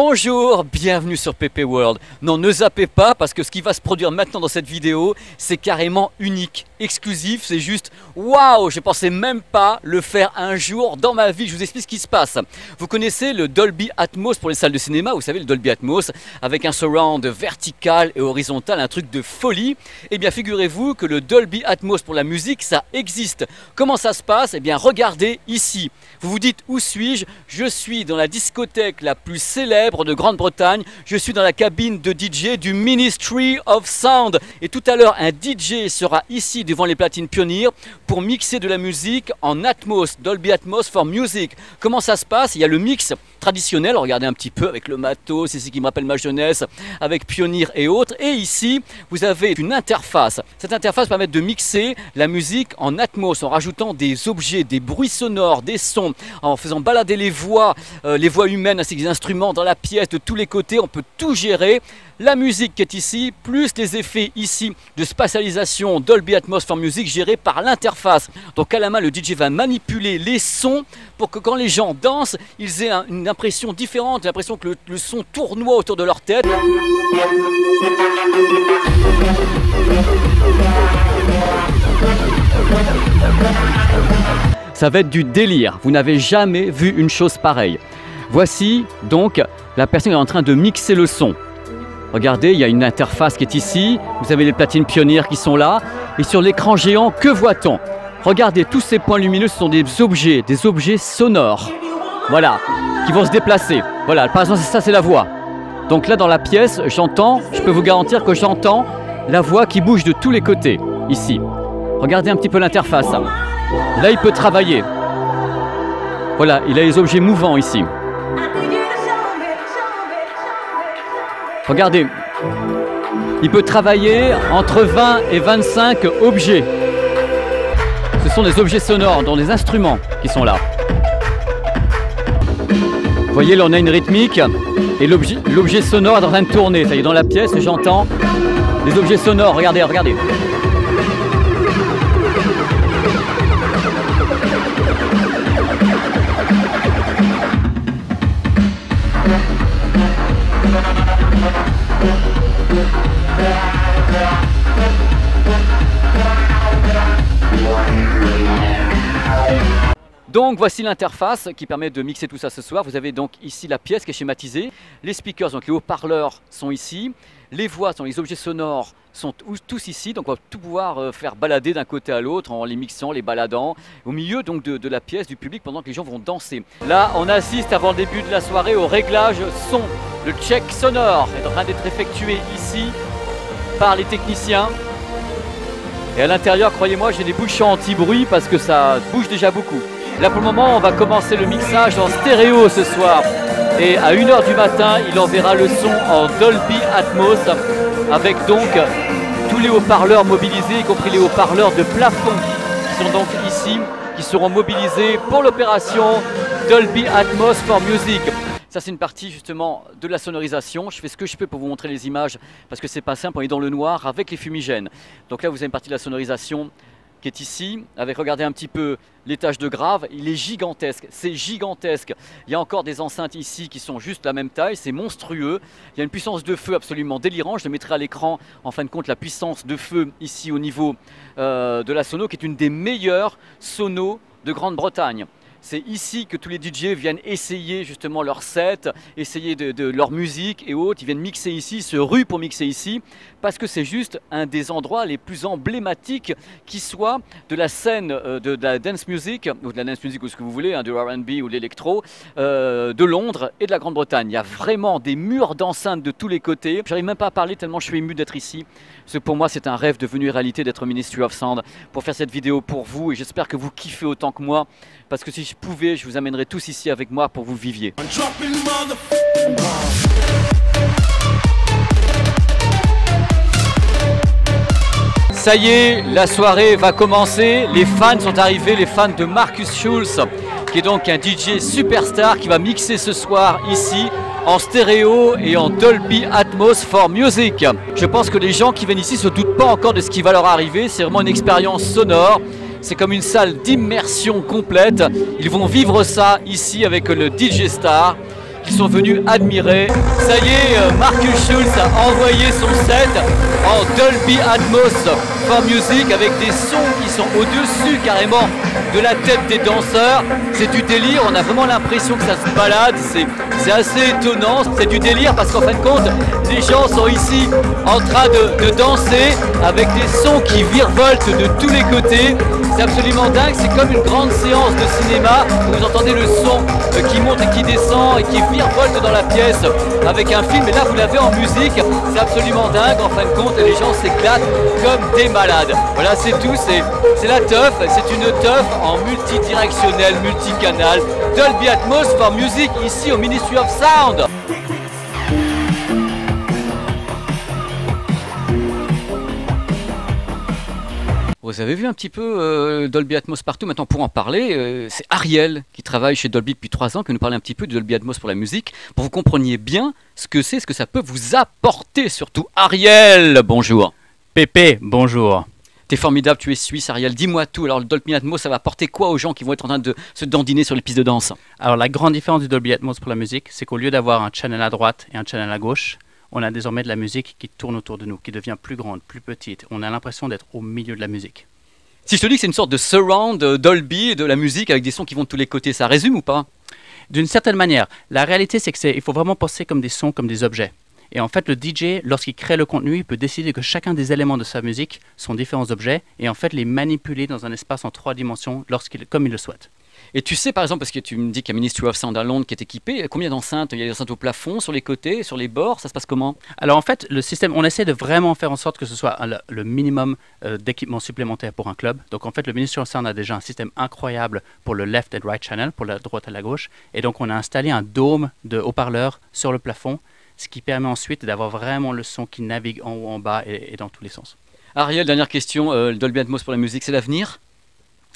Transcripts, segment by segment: Bonjour, bienvenue sur PP World. Non, ne zappez pas parce que ce qui va se produire maintenant dans cette vidéo, c'est carrément unique, exclusif, c'est juste waouh, je pensais même pas le faire un jour dans ma vie. Je vous explique ce qui se passe. Vous connaissez le Dolby Atmos pour les salles de cinéma, vous savez le Dolby Atmos avec un surround vertical et horizontal, un truc de folie. Eh bien, figurez-vous que le Dolby Atmos pour la musique, ça existe. Comment ça se passe? Eh bien, regardez ici. Vous vous dites où suis-je? Je suis dans la discothèque la plus célèbre de Grande-Bretagne, je suis dans la cabine de DJ du Ministry of Sound et tout à l'heure un DJ sera ici devant les platines Pioneer pour mixer de la musique en Atmos, Dolby Atmos for Music. Comment ça se passe? Il y a le mix traditionnel, regardez un petit peu avec le matos, c'est ce qui me rappelle ma jeunesse, avec Pioneer et autres. Et ici, vous avez une interface. Cette interface permet de mixer la musique en Atmos, en rajoutant des objets, des bruits sonores, des sons, en faisant balader les voix humaines ainsi que des instruments dans la pièce de tous les côtés. On peut tout gérer. La musique qui est ici, plus les effets ici de spatialisation Dolby Atmos for Music gérés par l'interface. Donc à la main, le DJ va manipuler les sons pour que quand les gens dansent, ils aient une impression différente, l'impression que le son tournoie autour de leur tête. Ça va être du délire, vous n'avez jamais vu une chose pareille. Voici donc la personne qui est en train de mixer le son. Regardez, il y a une interface qui est ici, vous avez les platines Pioneer qui sont là, et sur l'écran géant, que voit-on? Regardez, tous ces points lumineux, ce sont des objets sonores, voilà, qui vont se déplacer. Voilà, par exemple, ça c'est la voix. Donc là, dans la pièce, j'entends, je peux vous garantir que j'entends la voix qui bouge de tous les côtés, ici. Regardez un petit peu l'interface. Là, il peut travailler. Voilà, il a les objets mouvants ici. Regardez, il peut travailler entre 20 et 25 objets. Ce sont des objets sonores, dont des instruments qui sont là. Vous voyez, là on a une rythmique et l'objet sonore est en train de tourner. Ça y est, dans la pièce, j'entends les objets sonores. Regardez, regardez. Donc voici l'interface qui permet de mixer tout ça ce soir. Vous avez donc ici la pièce qui est schématisée. Les speakers, donc les haut-parleurs sont ici. Les voix, sont les objets sonores sont tous ici. Donc on va tout pouvoir faire balader d'un côté à l'autre en les mixant, les baladant. Au milieu donc de la pièce, du public, pendant que les gens vont danser. Là, on assiste avant le début de la soirée au réglage son. Le check sonore est en train d'être effectué ici par les techniciens. Et à l'intérieur, croyez-moi, j'ai des bouchons anti-bruit parce que ça bouge déjà beaucoup. Là pour le moment, on va commencer le mixage en stéréo ce soir. Et à 1h du matin, il enverra le son en Dolby Atmos avec donc tous les haut-parleurs mobilisés, y compris les haut-parleurs de plafond qui sont donc ici, qui seront mobilisés pour l'opération Dolby Atmos for Music. Ça c'est une partie justement de la sonorisation, je fais ce que je peux pour vous montrer les images parce que c'est pas simple, on est dans le noir avec les fumigènes. Donc là vous avez une partie de la sonorisation qui est ici, avec, regardez un petit peu l'étage de grave, il est gigantesque, c'est gigantesque. Il y a encore des enceintes ici qui sont juste la même taille, c'est monstrueux. Il y a une puissance de feu absolument délirante, je le mettrai à l'écran en fin de compte la puissance de feu ici au niveau de la sono, qui est une des meilleures sonos de Grande-Bretagne. C'est ici que tous les DJ viennent essayer justement leur set, essayer de leur musique et autres. Ils viennent mixer ici, se ruent pour mixer ici, parce que c'est juste un des endroits les plus emblématiques qui soit de la scène de la dance music, ou de la dance music ou ce que vous voulez, hein, du R&B ou de l'électro, de Londres et de la Grande-Bretagne. Il y a vraiment des murs d'enceinte de tous les côtés. J'arrive même pas à parler tellement je suis ému d'être ici. Parce que pour moi, c'est un rêve devenu réalité d'être au Ministry of Sound pour faire cette vidéo pour vous et j'espère que vous kiffez autant que moi, parce que si je pouvais, je vous amènerai tous ici avec moi pour vous viviez. Ça y est, la soirée va commencer, les fans sont arrivés, les fans de Markus Schulz, qui est donc un DJ superstar qui va mixer ce soir ici en stéréo et en Dolby Atmos for Music. Je pense que les gens qui viennent ici ne se doutent pas encore de ce qui va leur arriver, c'est vraiment une expérience sonore. C'est comme une salle d'immersion complète. Ils vont vivre ça ici avec le DJ Star. qui sont venus admirer. Ça y est, Markus Schulz a envoyé son set en Dolby Atmos for Music avec des sons qui sont au-dessus carrément de la tête des danseurs. C'est du délire, on a vraiment l'impression que ça se balade, c'est assez étonnant. C'est du délire parce qu'en fin de compte, les gens sont ici en train de danser avec des sons qui virevoltent de tous les côtés. C'est absolument dingue, c'est comme une grande séance de cinéma où vous entendez le son qui monte et qui descend et qui virevolte dans la pièce avec un film. Et là, vous l'avez en musique, c'est absolument dingue. En fin de compte, les gens s'éclatent comme des malades. Voilà, c'est tout, c'est la teuf. C'est une teuf en multidirectionnel, multicanal. Dolby Atmos for Music ici au Ministry of Sound. Vous avez vu un petit peu Dolby Atmos partout. Maintenant, pour en parler, c'est Ariel qui travaille chez Dolby depuis 3 ans, qui nous parlait un petit peu de Dolby Atmos pour la musique, pour que vous compreniez bien ce que c'est, ce que ça peut vous apporter. Surtout, Ariel, bonjour. Pépé, bonjour. T'es formidable, tu es suisse, Ariel. Dis-moi tout. Alors, le Dolby Atmos, ça va apporter quoi aux gens qui vont être en train de se dandiner sur les pistes de danse? Alors, la grande différence du Dolby Atmos pour la musique, c'est qu'au lieu d'avoir un channel à droite et un channel à gauche, on a désormais de la musique qui tourne autour de nous, qui devient plus grande, plus petite. On a l'impression d'être au milieu de la musique. Si je te dis que c'est une sorte de surround Dolby, de la musique avec des sons qui vont de tous les côtés, ça résume ou pas? D'une certaine manière. La réalité, c'est qu'il faut vraiment penser comme des sons, comme des objets. Et en fait, le DJ, lorsqu'il crée le contenu, il peut décider que chacun des éléments de sa musique sont différents objets et en fait les manipuler dans un espace en 3 dimensions comme il le souhaite. Et tu sais, par exemple, parce que tu me dis qu'il y a Ministry of Sound à Londres qui est équipé, combien d'enceintes? Il y a des enceintes au plafond, sur les côtés, sur les bords, ça se passe comment? Alors en fait, le système, on essaie de vraiment faire en sorte que ce soit le minimum d'équipements supplémentaires pour un club. Donc en fait, le Ministry of Sound a déjà un système incroyable pour le left and right channel, pour la droite et la gauche. Et donc on a installé un dôme de haut-parleurs sur le plafond, ce qui permet ensuite d'avoir vraiment le son qui navigue en haut, en bas et dans tous les sens. Ariel, dernière question, le Dolby Atmos pour la musique, c'est l'avenir?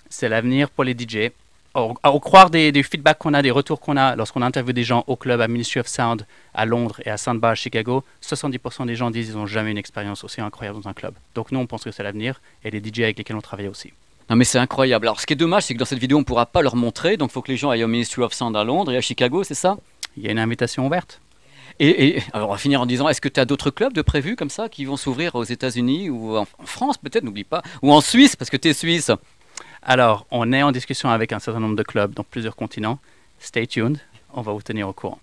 C'est l'avenir pour les DJ. Au croire des feedbacks qu'on a, des retours qu'on a lorsqu'on interviewe des gens au club à Ministry of Sound à Londres et à Soundbar à Chicago, 70% des gens disent qu'ils n'ont jamais une expérience aussi incroyable dans un club. Donc nous, on pense que c'est l'avenir et les DJ avec lesquels on travaille aussi. Non mais c'est incroyable. Alors ce qui est dommage, c'est que dans cette vidéo, on ne pourra pas leur montrer. Donc il faut que les gens aillent au Ministry of Sound à Londres et à Chicago, c'est ça? Il y a une invitation ouverte. Et alors on va finir en disant, est-ce que tu as d'autres clubs de prévus comme ça qui vont s'ouvrir aux États-Unis ou en France peut-être, n'oublie pas, ou en Suisse parce que tu es suisse? Alors, on est en discussion avec un certain nombre de clubs dans plusieurs continents. Stay tuned, on va vous tenir au courant.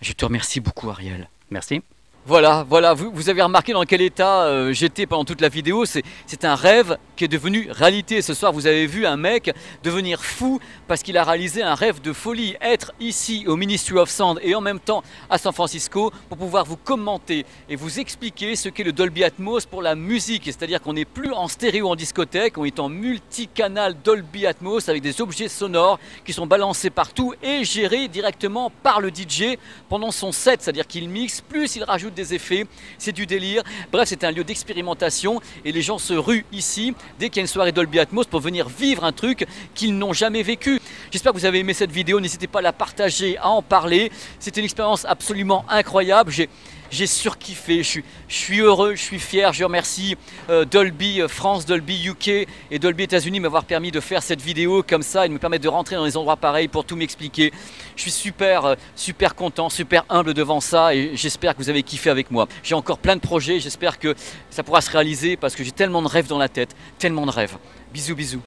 Je te remercie beaucoup, Ariel. Merci. Voilà, vous avez remarqué dans quel état j'étais pendant toute la vidéo. C'est un rêve qui est devenu réalité. Ce soir, vous avez vu un mec devenir fou parce qu'il a réalisé un rêve de folie. Être ici au Ministry of Sound et en même temps à San Francisco pour pouvoir vous commenter et vous expliquer ce qu'est le Dolby Atmos pour la musique. C'est-à-dire qu'on n'est plus en stéréo en discothèque, on est en multicanal Dolby Atmos avec des objets sonores qui sont balancés partout et gérés directement par le DJ pendant son set. C'est-à-dire qu'il mixe, plus il rajoute des effets, c'est du délire. Bref, c'est un lieu d'expérimentation et les gens se ruent ici dès qu'il y a une soirée Dolby Atmos pour venir vivre un truc qu'ils n'ont jamais vécu. J'espère que vous avez aimé cette vidéo, n'hésitez pas à la partager, à en parler. C'était une expérience absolument incroyable. J'ai surkiffé, je suis heureux, je suis fier, je remercie Dolby France, Dolby UK et Dolby États-Unis m'avoir permis de faire cette vidéo comme ça et de me permettre de rentrer dans des endroits pareils pour tout m'expliquer. Je suis super content, super humble devant ça et j'espère que vous avez kiffé avec moi. J'ai encore plein de projets, j'espère que ça pourra se réaliser parce que j'ai tellement de rêves dans la tête, tellement de rêves. Bisous.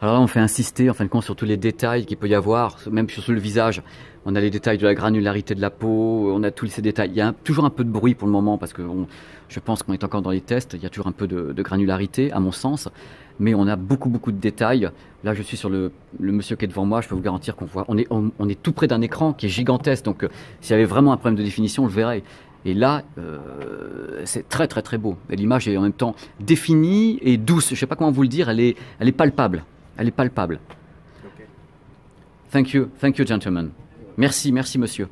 Alors là, on fait insister en fin de compte sur tous les détails qu'il peut y avoir, même sur le visage. On a les détails de la granularité de la peau, on a tous ces détails. Il y a toujours un peu de bruit pour le moment parce que je pense qu'on est encore dans les tests. Il y a toujours un peu de granularité à mon sens, mais on a beaucoup de détails. Là, je suis sur le monsieur qui est devant moi, je peux vous garantir qu'on voit. On est tout près d'un écran qui est gigantesque, donc s'il y avait vraiment un problème de définition, on le verrait. Et là, c'est très beau. L'image est en même temps définie et douce. Je ne sais pas comment vous le dire, elle est palpable. Elle est palpable. Okay. Thank you, gentlemen. Merci, monsieur.